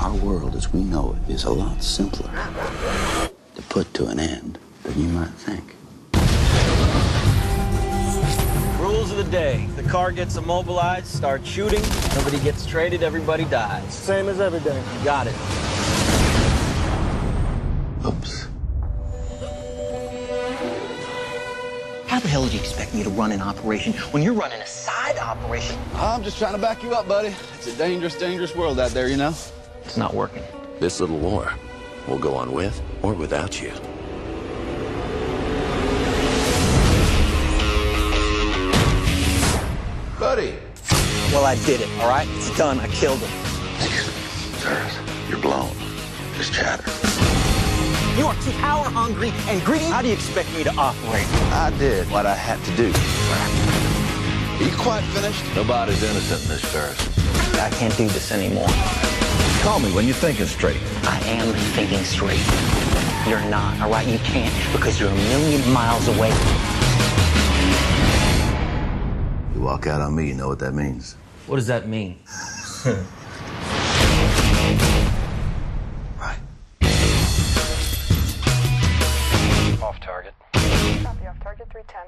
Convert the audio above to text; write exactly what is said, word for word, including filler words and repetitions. Our world as we know it is a lot simpler to put to an end than you might think. Rules of the day. The car gets immobilized, starts shooting, nobody gets traded, everybody dies. Same as every day. Got it. Oops. How the hell did you expect me to run an operation when you're running a side operation? I'm just trying to back you up, buddy. It's a dangerous, dangerous world out there, you know? It's not working. This little war will go on with or without you. Buddy! Well, I did it, all right? It's done. I killed him. Excuse me, sirs. You're blown. Just chatter. You are too power-hungry and greedy. How do you expect me to operate? I did what I had to do. Are you quite finished? Nobody's innocent in this, Ferris. I can't do this anymore. Call me when you're thinking straight. I am thinking straight. You're not, all right? You can't, because you're a million miles away. You walk out on me, you know what that means. What does that mean? Off target. Copy off target three ten.